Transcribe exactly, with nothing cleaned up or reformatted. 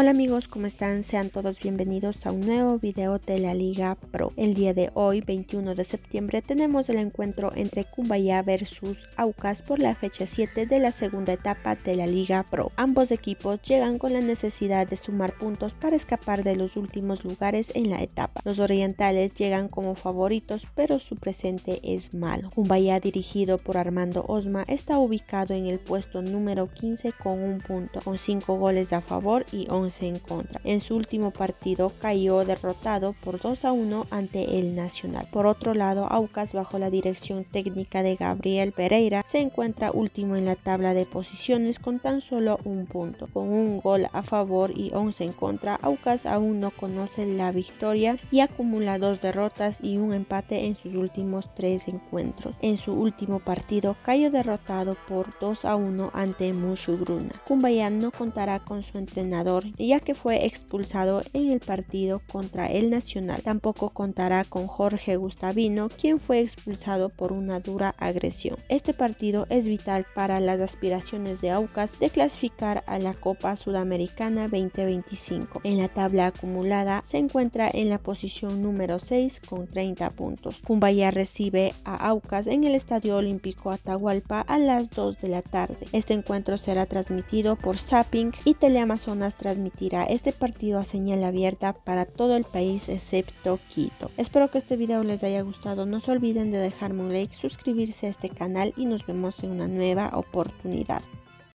Hola amigos, ¿cómo están? Sean todos bienvenidos a un nuevo video de la Liga Pro. El día de hoy, veintiuno de septiembre, tenemos el encuentro entre Cumbayá versus Aucas por la fecha siete de la segunda etapa de la Liga Pro. Ambos equipos llegan con la necesidad de sumar puntos para escapar de los últimos lugares en la etapa. Los orientales llegan como favoritos, pero su presente es malo. Cumbayá, dirigido por Armando Osma, está ubicado en el puesto número quince con un punto, con cinco goles a favor y once en contra. En su último partido cayó derrotado por dos a uno ante el Nacional. Por otro lado, Aucas, bajo la dirección técnica de Gabriel Pereira, se encuentra último en la tabla de posiciones con tan solo un punto. Con un gol a favor y once en contra, Aucas aún no conoce la victoria y acumula dos derrotas y un empate en sus últimos tres encuentros. En su último partido cayó derrotado por dos a uno ante Mushucruna. Cumbayá no contará con su entrenador, ya que fue expulsado en el partido contra el Nacional. Tampoco contará con Jorge Gustavino, quien fue expulsado por una dura agresión. Este partido es vital para las aspiraciones de Aucas de clasificar a la Copa Sudamericana veinte veinticinco. En la tabla acumulada se encuentra en la posición número seis con treinta puntos. Cumbayá recibe a Aucas en el Estadio Olímpico Atahualpa a las dos de la tarde. Este encuentro será transmitido por Zapping y Teleamazonas transmitido transmitirá este partido a señal abierta para todo el país excepto Quito. Espero que este video les haya gustado, no se olviden de dejarme un like, suscribirse a este canal y nos vemos en una nueva oportunidad.